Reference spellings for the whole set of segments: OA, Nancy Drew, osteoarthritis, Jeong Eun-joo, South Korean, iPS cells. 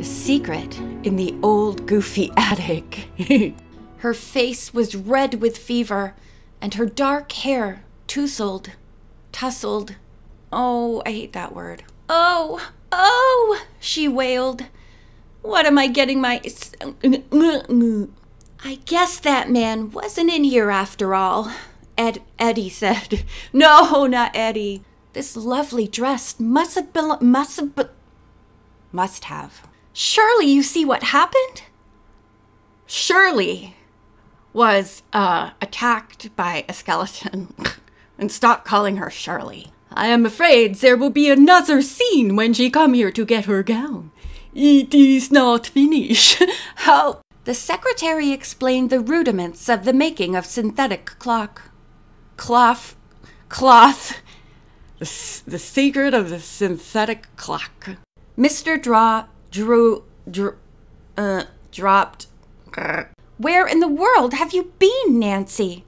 The secret in the old goofy attic. Her face was red with fever, and her dark hair tussled. Oh, I hate that word. Oh, she wailed. What am I getting my... I guess that man wasn't in here after all, Eddie said. No, not Eddie. This lovely dress must have. Surely you see what happened? Shirley was attacked by a skeleton. And stop calling her Shirley. I am afraid there will be another scene when she come here to get her gown. It is not finished. Help! The secretary explained the rudiments of the making of synthetic cloth. The secret of the synthetic cloth. Mr. Drew dropped. Where in the world have you been, Nancy?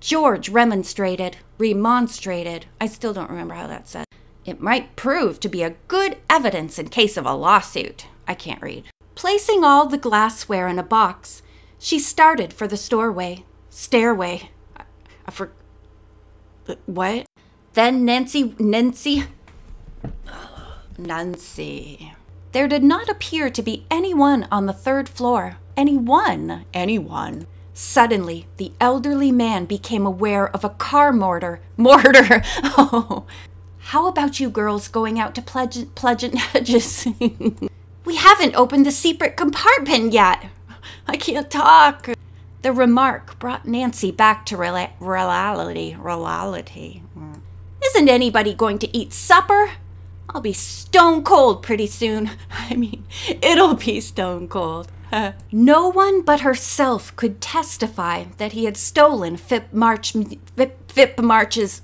George remonstrated. I still don't remember how that's said. It might prove to be a good evidence in case of a lawsuit. I can't read. Placing all the glassware in a box, she started for the stairway. I forgot. What? Then Nancy. There did not appear to be anyone on the third floor. Anyone. Suddenly, the elderly man became aware of a car mortar. Oh, how about you girls going out to Pleasant Hedges? We haven't opened the secret compartment yet. I can't talk. The remark brought Nancy back to reality. Isn't anybody going to eat supper? I'll be stone cold pretty soon. I mean, it'll be stone cold. No one but herself could testify that he had stolen Philip March's